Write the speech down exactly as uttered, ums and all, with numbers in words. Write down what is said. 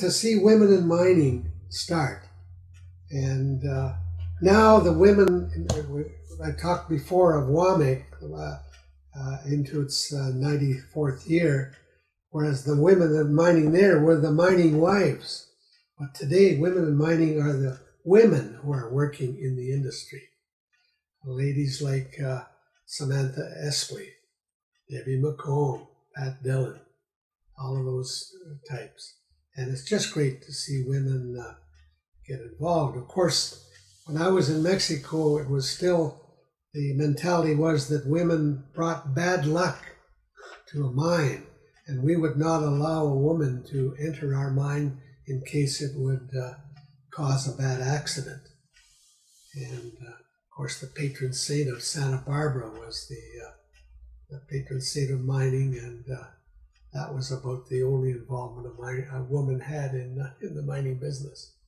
to see women in mining start. And uh, now the women, I talked before of WAMIC uh, uh, into its uh, ninety-fourth year, whereas the women in mining there were the mining wives. But today, women in mining are the women who are working in the industry. Ladies like uh, Samantha Espley, Debbie McComb, Pat Dillon, all of those types. And it's just great to see women uh, get involved. Of course, when I was in Mexico, it was still, the mentality was that women brought bad luck to a mine, and we would not allow a woman to enter our mine in case it would uh, cause a bad accident. And uh, of course, the patron saint of Santa Barbara was the, uh, the patron saint of mining, and uh, that was about the only involvement a, mine, a woman had in, in the mining business.